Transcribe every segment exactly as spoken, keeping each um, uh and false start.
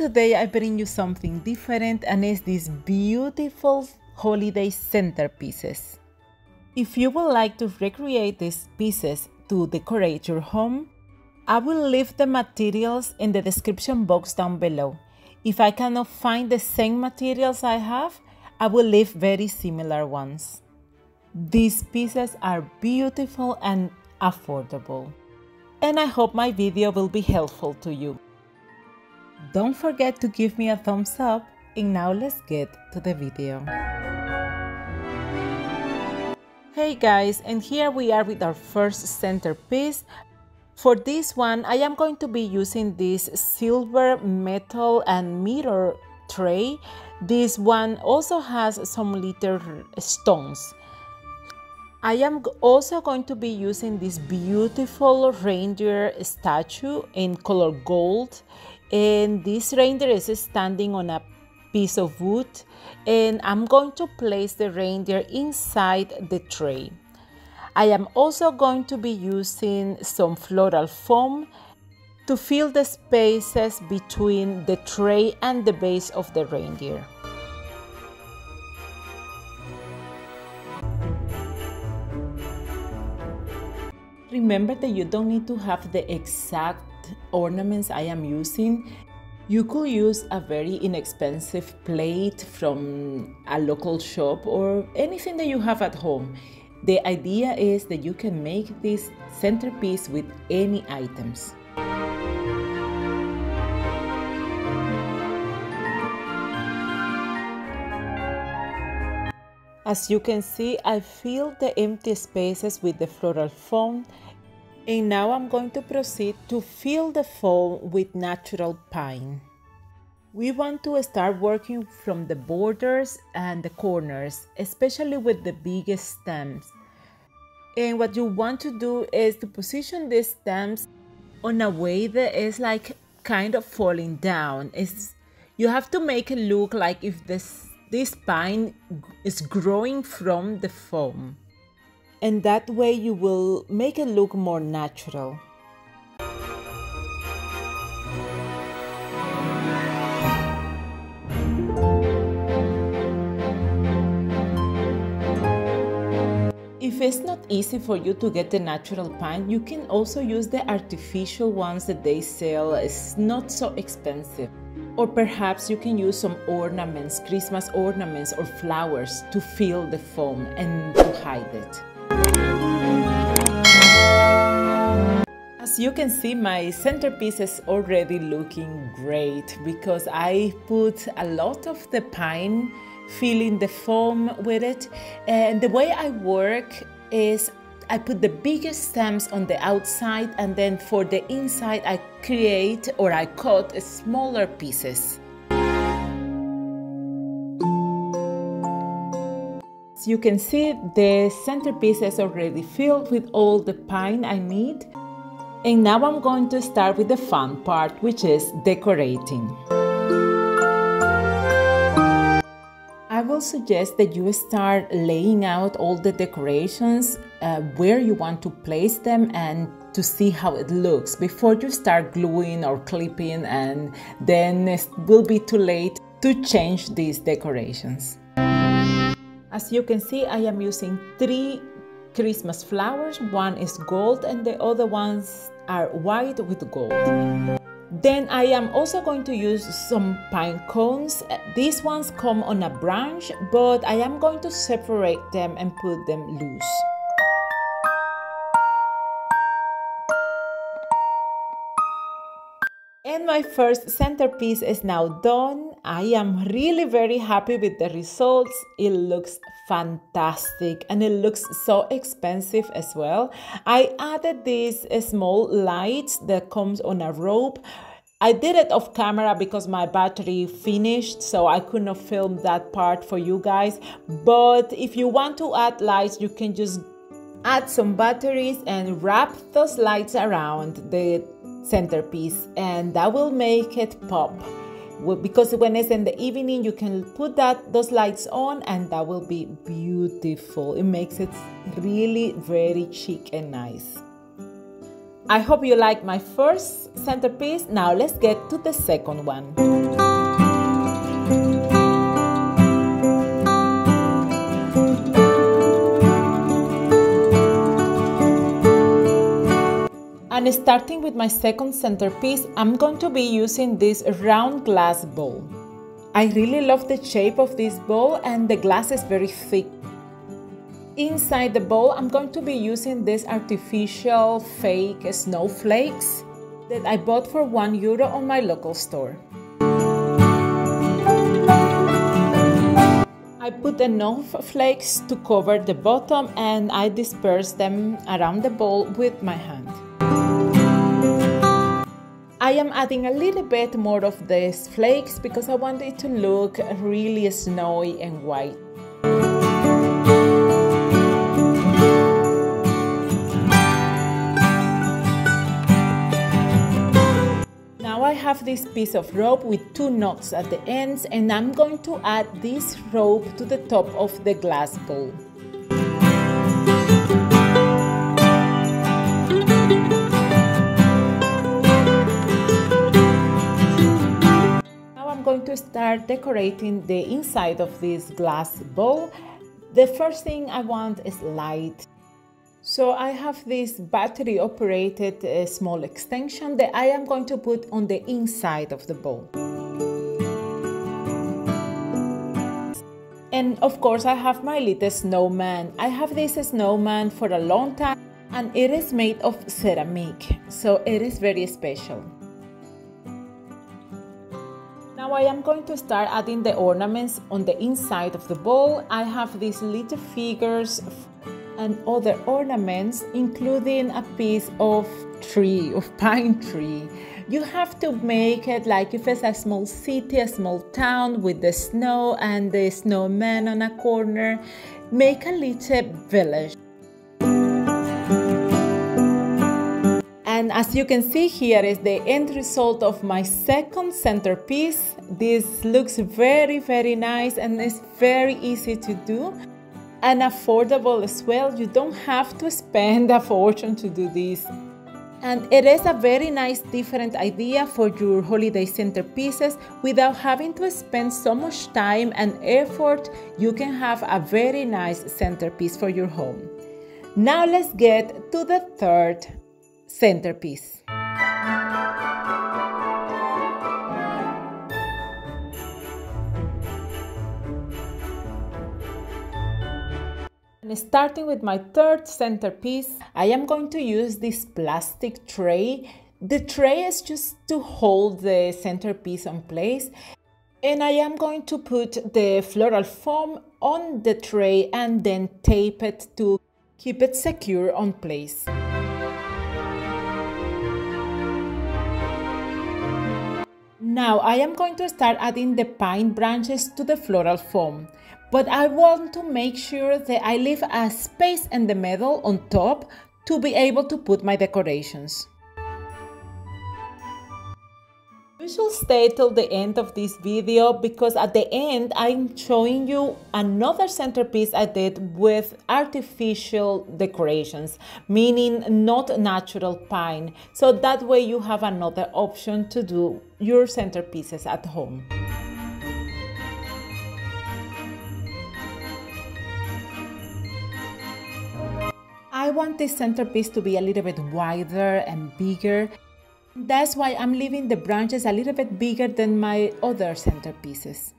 today I bring you something different, and it's these beautiful holiday centerpieces. If you would like to recreate these pieces to decorate your home, I will leave the materials in the description box down below. If I cannot find the same materials I have, I will leave very similar ones. These pieces are beautiful and affordable. And I hope my video will be helpful to you. Don't forget to give me a thumbs up, and now let's get to the video. Hey guys, and here we are with our first centerpiece. For this one, I am going to be using this silver metal and mirror tray. This one also has some little stones. I am also going to be using this beautiful reindeer statue in color gold. And this reindeer is standing on a piece of wood. And I'm going to place the reindeer inside the tray. I am also going to be using some floral foam to fill the spaces between the tray and the base of the reindeer. Remember that you don't need to have the exact ornaments I am using. You could use a very inexpensive plate from a local shop or anything that you have at home. The idea is that you can make this centerpiece with any items. As you can see, I filled the empty spaces with the floral foam, and now I'm going to proceed to fill the foam with natural pine. We want to start working from the borders and the corners, especially with the biggest stems. And what you want to do is to position these stems on a way that is like kind of falling down. It's, you have to make it look like if this This pine is growing from the foam, and that way you will make it look more natural. If it's not easy for you to get the natural pine, you can also use the artificial ones that they sell. It's not so expensive. Or perhaps you can use some ornaments, Christmas ornaments or flowers to fill the foam and to hide it. As you can see, my centerpiece is already looking great because I put a lot of the pine, filling the foam with it. And the way I work is I put the biggest stems on the outside, and then for the inside I create or I cut smaller pieces. As you can see, the centerpiece is already filled with all the pine I need. And now I'm going to start with the fun part, which is decorating. I will suggest that you start laying out all the decorations uh, where you want to place them and to see how it looks before you start gluing or clipping, and then it will be too late to change these decorations. As you can see, I am using three Christmas flowers. One is gold and the other ones are white with gold. Then I am also going to use some pine cones. These ones come on a branch, but I am going to separate them and put them loose. And my first centerpiece is now done. I am really very happy with the results. It looks fantastic, and it looks so expensive as well. I added these small lights that comes on a rope. I did it off camera because my battery finished, so I could not film that part for you guys. But if you want to add lights, you can just add some batteries and wrap those lights around the centerpiece, and that will make it pop, because when it's in the evening you can put that those lights on and that will be beautiful. It makes it really very chic and nice. I hope you like my first centerpiece. Now let's get to the second one. And starting with my second centerpiece, I'm going to be using this round glass bowl. I really love the shape of this bowl, and the glass is very thick. Inside the bowl, I'm going to be using these artificial fake snowflakes that I bought for one euro on my local store. I put enough flakes to cover the bottom, and I disperse them around the bowl with my hand. I am adding a little bit more of these flakes because I want it to look really snowy and white. I have this piece of rope with two knots at the ends, and I'm going to add this rope to the top of the glass bowl. Now I'm going to start decorating the inside of this glass bowl. The first thing I want is light. So I have this battery operated uh, small extension that I am going to put on the inside of the bowl. And of course I have my little snowman. I have this snowman for a long time, and it is made of ceramic, so it is very special. Now I am going to start adding the ornaments on the inside of the bowl. I have these little figures and other ornaments, including a piece of tree, of pine tree. You have to make it like if it's a small city, a small town, with the snow and the snowman on a corner. Make a little village. And as you can see, here is the end result of my second centerpiece. This looks very, very nice, and it's very easy to do. And affordable as well. You don't have to spend a fortune to do this. And it is a very nice different idea for your holiday centerpieces without having to spend so much time and effort. You can have a very nice centerpiece for your home. Now let's get to the third centerpiece. Starting with my third centerpiece, I am going to use this plastic tray. The tray is just to hold the centerpiece in place, and I am going to put the floral foam on the tray and then tape it to keep it secure in place. Now I am going to start adding the pine branches to the floral foam, but I want to make sure that I leave a space in the middle on top to be able to put my decorations. You should stay till the end of this video because at the end I'm showing you another centerpiece I did with artificial decorations, meaning not natural pine. So that way you have another option to do your centerpieces at home. I want this centerpiece to be a little bit wider and bigger. That's why I'm leaving the branches a little bit bigger than my other centerpieces.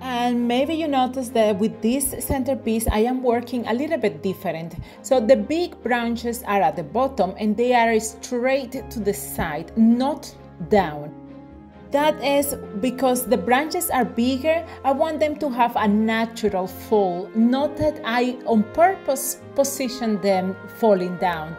And maybe you notice that with this centerpiece I am working a little bit different. So the big branches are at the bottom and they are straight to the side, not down. That is because the branches are bigger. I want them to have a natural fall, not that I on purpose position them falling down.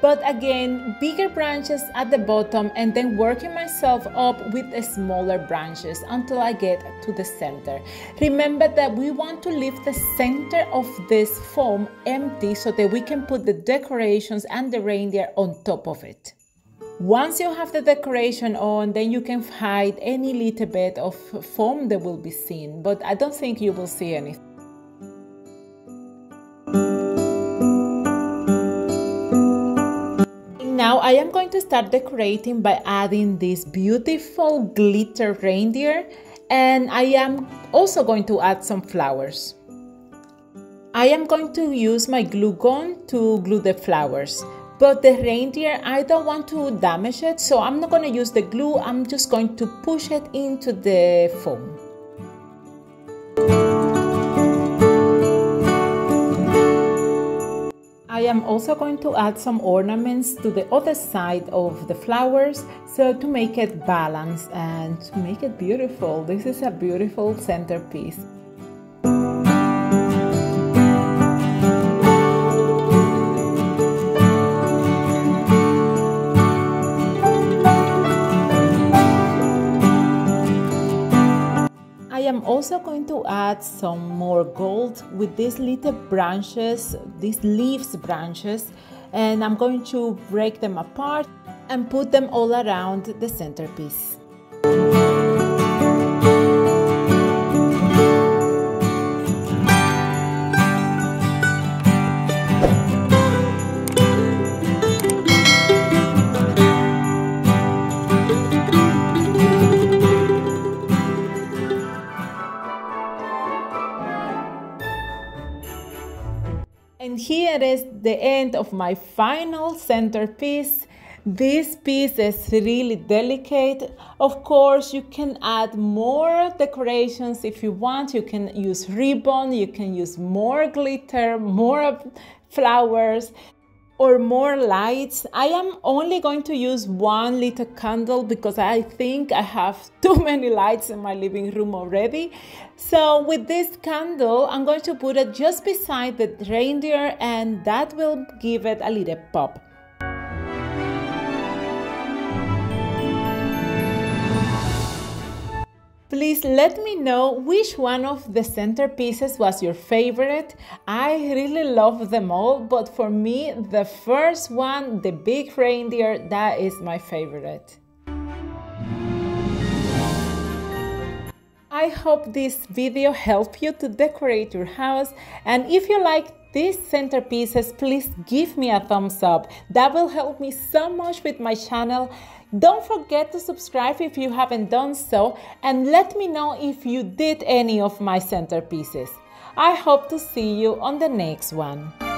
But again, bigger branches at the bottom and then working myself up with smaller branches until I get to the center. Remember that we want to leave the center of this foam empty so that we can put the decorations and the reindeer on top of it. Once you have the decoration on, then you can hide any little bit of foam that will be seen, but I don't think you will see anything. Now I am going to start decorating by adding this beautiful glitter reindeer, and I am also going to add some flowers. I am going to use my glue gun to glue the flowers, but the reindeer, I don't want to damage it, so I'm not going to use the glue. I'm just going to push it into the foam. I am also going to add some ornaments to the other side of the flowers, so to make it balanced and to make it beautiful. This is a beautiful centerpiece. I am also going to add some more gold with these little branches, these leaves branches, and I'm going to break them apart and put them all around the centerpiece. And here is the end of my final centerpiece. This piece is really delicate. Of course, you can add more decorations if you want. You can use ribbon, you can use more glitter, more flowers, or more lights. I am only going to use one little candle because I think I have too many lights in my living room already. So with this candle, I'm going to put it just beside the reindeer, and that will give it a little pop. Please let me know which one of the centerpieces was your favorite. I really love them all, but for me, the first one, the big reindeer, that is my favorite. I hope this video helped you to decorate your house, and if you like these centerpieces, please give me a thumbs up. That will help me so much with my channel. Don't forget to subscribe if you haven't done so, and let me know if you did any of my centerpieces. I hope to see you on the next one.